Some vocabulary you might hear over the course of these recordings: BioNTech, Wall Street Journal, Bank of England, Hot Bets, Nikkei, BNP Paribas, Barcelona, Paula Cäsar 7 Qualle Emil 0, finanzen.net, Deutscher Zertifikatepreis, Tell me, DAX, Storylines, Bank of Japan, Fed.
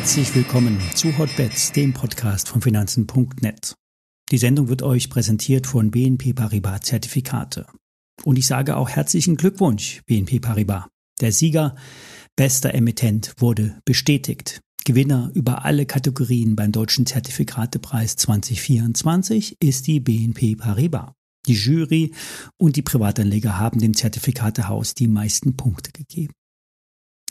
Herzlich willkommen zu Hot Bets, dem Podcast von finanzen.net. Die Sendung wird euch präsentiert von BNP Paribas Zertifikate. Und ich sage auch herzlichen Glückwunsch, BNP Paribas. Der Sieger, bester Emittent, wurde bestätigt. Gewinner über alle Kategorien beim Deutschen Zertifikatepreis 2024 ist die BNP Paribas. Die Jury und die Privatanleger haben dem Zertifikatehaus die meisten Punkte gegeben.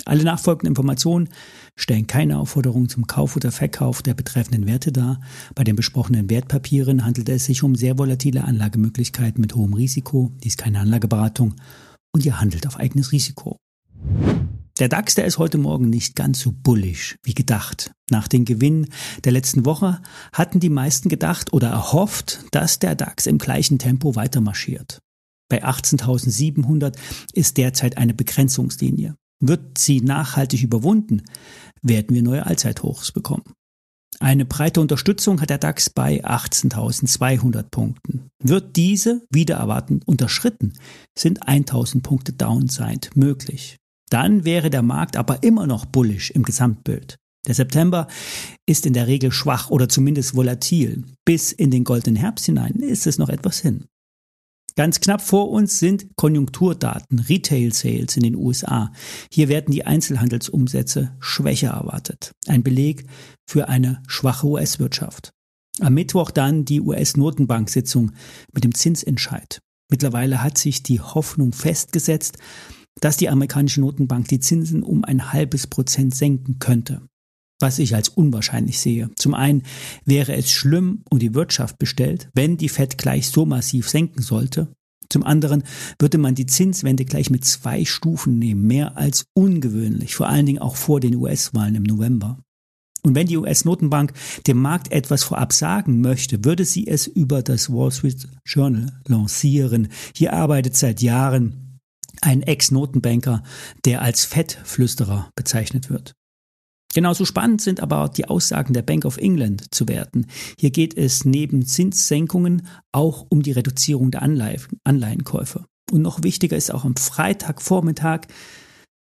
Alle nachfolgenden Informationen stellen keine Aufforderung zum Kauf oder Verkauf der betreffenden Werte dar. Bei den besprochenen Wertpapieren handelt es sich um sehr volatile Anlagemöglichkeiten mit hohem Risiko. Dies ist keine Anlageberatung und ihr handelt auf eigenes Risiko. Der DAX, der ist heute Morgen nicht ganz so bullisch wie gedacht. Nach den Gewinnen der letzten Woche hatten die meisten gedacht oder erhofft, dass der DAX im gleichen Tempo weitermarschiert. Bei 18.700 ist derzeit eine Begrenzungslinie. Wird sie nachhaltig überwunden, werden wir neue Allzeithochs bekommen. Eine breite Unterstützung hat der DAX bei 18.200 Punkten. Wird diese wieder erwartend unterschritten, sind 1.000 Punkte Downside möglich. Dann wäre der Markt aber immer noch bullisch im Gesamtbild. Der September ist in der Regel schwach oder zumindest volatil. Bis in den goldenen Herbst hinein ist es noch etwas hin. Ganz knapp vor uns sind Konjunkturdaten, Retail-Sales in den USA. Hier werden die Einzelhandelsumsätze schwächer erwartet. Ein Beleg für eine schwache US-Wirtschaft. Am Mittwoch dann die US-Notenbank-Sitzung mit dem Zinsentscheid. Mittlerweile hat sich die Hoffnung festgesetzt, dass die amerikanische Notenbank die Zinsen um 0,5% senken könnte. Was ich als unwahrscheinlich sehe. Zum einen wäre es schlimm um die Wirtschaft bestellt, wenn die Fed gleich so massiv senken sollte. Zum anderen würde man die Zinswende gleich mit 2 Stufen nehmen. Mehr als ungewöhnlich, vor allen Dingen auch vor den US-Wahlen im November. Und wenn die US-Notenbank dem Markt etwas vorab sagen möchte, würde sie es über das Wall Street Journal lancieren. Hier arbeitet seit Jahren ein Ex-Notenbanker, der als Fed-Flüsterer bezeichnet wird. Genauso spannend sind aber die Aussagen der Bank of England zu werten. Hier geht es neben Zinssenkungen auch um die Reduzierung der Anleihenkäufe. Und noch wichtiger ist auch am Freitagvormittag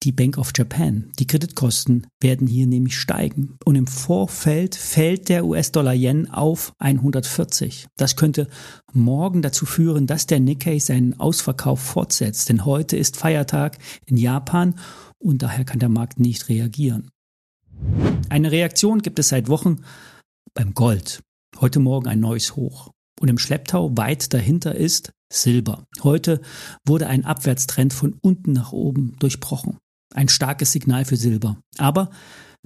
die Bank of Japan. Die Kreditkosten werden hier nämlich steigen. Und im Vorfeld fällt der US-Dollar-Yen auf 140. Das könnte morgen dazu führen, dass der Nikkei seinen Ausverkauf fortsetzt. Denn heute ist Feiertag in Japan und daher kann der Markt nicht reagieren. Eine Reaktion gibt es seit Wochen beim Gold. Heute Morgen ein neues Hoch. Und im Schlepptau weit dahinter ist Silber. Heute wurde ein Abwärtstrend von unten nach oben durchbrochen. Ein starkes Signal für Silber. Aber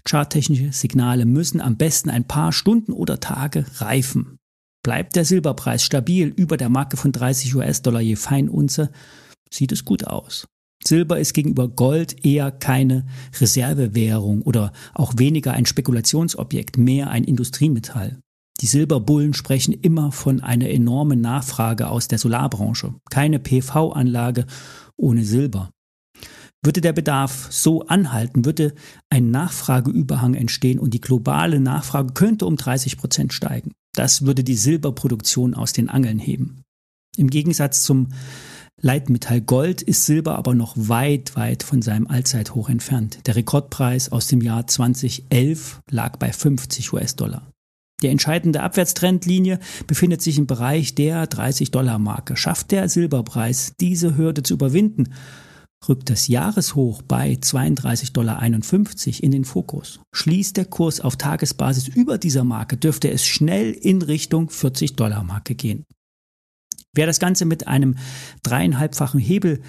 charttechnische Signale müssen am besten ein paar Stunden oder Tage reifen. Bleibt der Silberpreis stabil über der Marke von $30 je Feinunze, sieht es gut aus. Silber ist gegenüber Gold eher keine Reservewährung oder auch weniger ein Spekulationsobjekt, mehr ein Industriemetall. Die Silberbullen sprechen immer von einer enormen Nachfrage aus der Solarbranche. Keine PV-Anlage ohne Silber. Würde der Bedarf so anhalten, würde ein Nachfrageüberhang entstehen und die globale Nachfrage könnte um 30% steigen. Das würde die Silberproduktion aus den Angeln heben. Im Gegensatz zum Leitmetall Gold ist Silber aber noch weit von seinem Allzeithoch entfernt. Der Rekordpreis aus dem Jahr 2011 lag bei $50. Die entscheidende Abwärtstrendlinie befindet sich im Bereich der $30-Marke. Schafft der Silberpreis diese Hürde zu überwinden, rückt das Jahreshoch bei $32,51 in den Fokus. Schließt der Kurs auf Tagesbasis über dieser Marke, dürfte es schnell in Richtung $40-Marke gehen. Wer das Ganze mit einem 3,5-fachen Hebel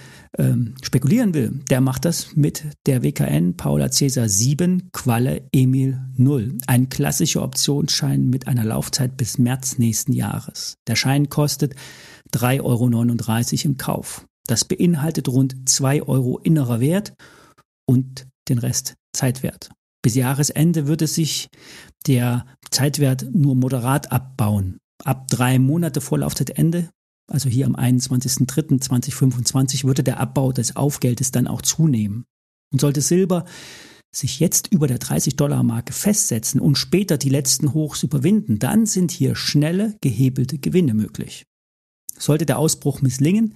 spekulieren will, der macht das mit der WKN Paula Cäsar 7 Qualle Emil 0. Ein klassischer Optionsschein mit einer Laufzeit bis März nächsten Jahres. Der Schein kostet €3,39 im Kauf. Das beinhaltet rund €2 innerer Wert und den Rest Zeitwert. Bis Jahresende würde sich der Zeitwert nur moderat abbauen. Ab 3 Monate vor Laufzeitende, also hier am 21.03.2025, würde der Abbau des Aufgeldes dann auch zunehmen. Und sollte Silber sich jetzt über der $30-Marke festsetzen und später die letzten Hochs überwinden, dann sind hier schnelle, gehebelte Gewinne möglich. Sollte der Ausbruch misslingen,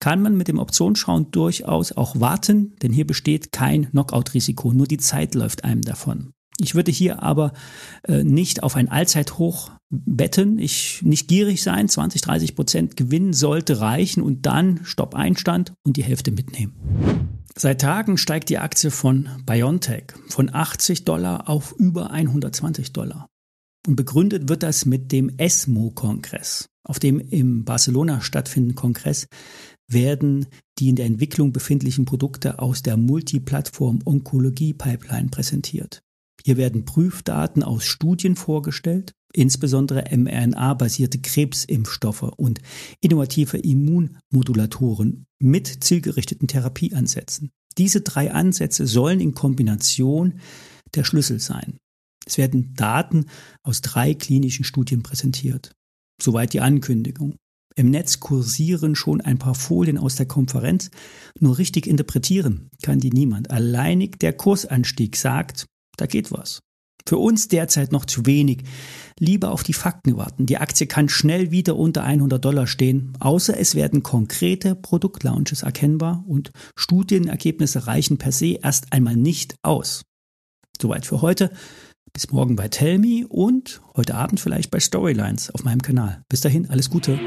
kann man mit dem Optionsschein durchaus auch warten, denn hier besteht kein Knockout-Risiko, nur die Zeit läuft einem davon. Ich würde hier aber nicht auf ein Allzeithoch betten, nicht gierig sein, 20-30% Gewinn sollte reichen und dann Stopp Einstand und die Hälfte mitnehmen. Seit Tagen steigt die Aktie von BioNTech von $80 auf über $120. Und begründet wird das mit dem ESMO-Kongress. Auf dem im Barcelona stattfindenden Kongress werden die in der Entwicklung befindlichen Produkte aus der Multiplattform-Onkologie-Pipeline präsentiert. Hier werden Prüfdaten aus Studien vorgestellt, insbesondere mRNA-basierte Krebsimpfstoffe und innovative Immunmodulatoren mit zielgerichteten Therapieansätzen. Diese drei Ansätze sollen in Kombination der Schlüssel sein. Es werden Daten aus 3 klinischen Studien präsentiert. Soweit die Ankündigung. Im Netz kursieren schon ein paar Folien aus der Konferenz, nur richtig interpretieren kann die niemand. Alleinig der Kursanstieg sagt, da geht was. Für uns derzeit noch zu wenig. Lieber auf die Fakten warten. Die Aktie kann schnell wieder unter $100 stehen, außer es werden konkrete Produktlaunches erkennbar und Studienergebnisse reichen per se erst einmal nicht aus. Soweit für heute. Bis morgen bei Tell me und heute Abend vielleicht bei Storylines auf meinem Kanal. Bis dahin, alles Gute.